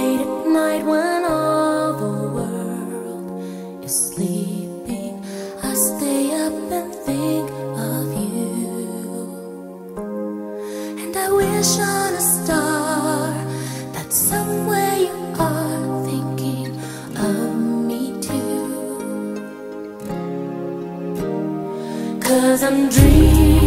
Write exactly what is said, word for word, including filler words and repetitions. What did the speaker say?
late at night when all the world is sleeping, I stay up and think of you. And I wish on a star that somewhere you are thinking of me too, 'cause I'm dreaming.